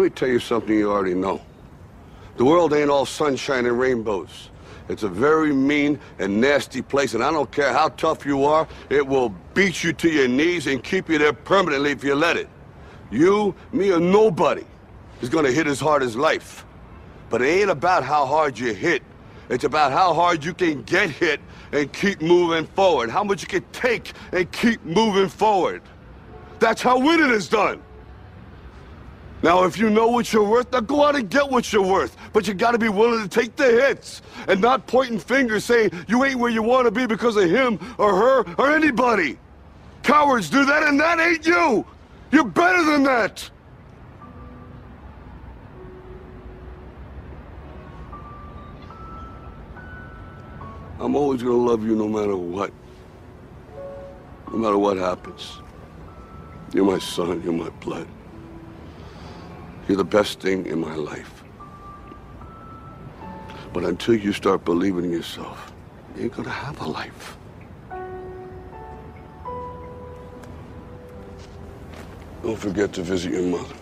Let me tell you something you already know. The world ain't all sunshine and rainbows. It's a very mean and nasty place, and I don't care how tough you are, it will beat you to your knees and keep you there permanently if you let it. You, me, or nobody is gonna hit as hard as life. But it ain't about how hard you hit. It's about how hard you can get hit and keep moving forward. How much you can take and keep moving forward. That's how winning is done. Now, if you know what you're worth, now go out and get what you're worth. But you gotta be willing to take the hits and not pointing fingers saying you ain't where you wanna be because of him or her or anybody. Cowards do that, and that ain't you. You're better than that. I'm always gonna love you no matter what happens. You're my son, you're my blood. You're the best thing in my life. But until you start believing in yourself, you ain't gonna have a life. Don't forget to visit your mother.